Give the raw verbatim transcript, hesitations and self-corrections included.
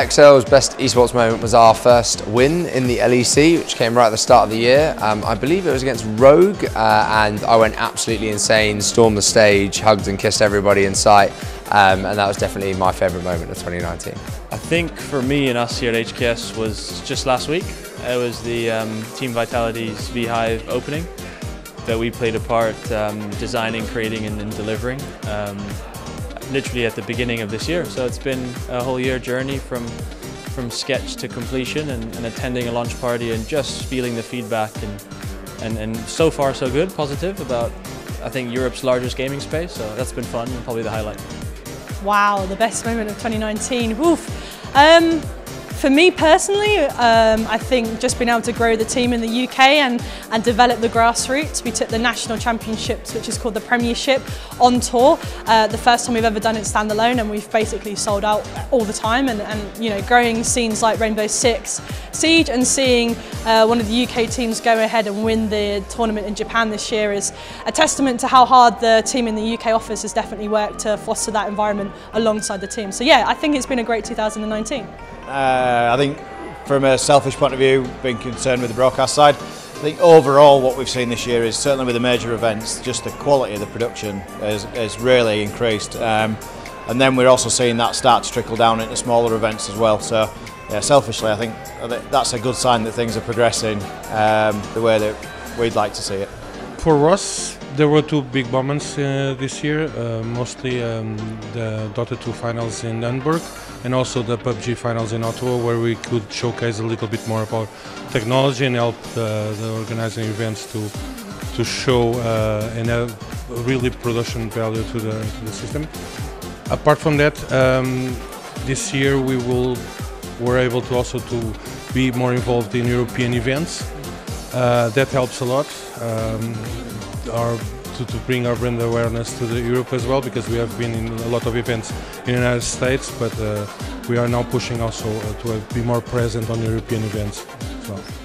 X L's best esports moment was our first win in the L E C, which came right at the start of the year. Um, I believe it was against Rogue, uh, and I went absolutely insane, stormed the stage, hugged and kissed everybody in sight, um, and that was definitely my favourite moment of twenty nineteen. I think for me and us here at H K S was just last week. It was the um, Team Vitality's VHive opening that we played a part um, designing, creating and, and delivering. Um, literally at the beginning of this year, so it's been a whole year journey from from sketch to completion, and, and attending a launch party and just feeling the feedback, and, and and so far so good, positive about I think Europe's largest gaming space, so that's been fun and probably the highlight. Wow, the best moment of twenty nineteen, woof! Um, for me personally, um, I think just being able to grow the team in the U K and, and develop the grassroots. We took the national championships, which is called the Premiership, on tour. Uh, the first time we've ever done it standalone, and we've basically sold out all the time. And, and you know, growing scenes like Rainbow Six Siege and seeing uh, one of the U K teams go ahead and win the tournament in Japan this year is a testament to how hard the team in the U K office has definitely worked to foster that environment alongside the team. So yeah, I think it's been a great two thousand nineteen. Uh, I think from a selfish point of view, being concerned with the broadcast side, I think overall what we've seen this year is certainly with the major events, just the quality of the production has, has really increased. Um, and then we're also seeing that start to trickle down into smaller events as well. So yeah, selfishly, I think that's a good sign that things are progressing um, the way that we'd like to see it. For us, there were two big moments uh, this year, uh, mostly um, the Dota two finals in Nuremberg and also the P U B G finals in Ottawa, where we could showcase a little bit more about technology and help uh, the organizing events to to show uh, and a really production value to the, to the system. Apart from that, um, this year we will were able to also to be more involved in European events. Uh, that helps a lot. Um, Our, to, to bring our brand awareness to the Europe as well, because we have been in a lot of events in the United States, but uh, we are now pushing also uh, to be more present on European events. So.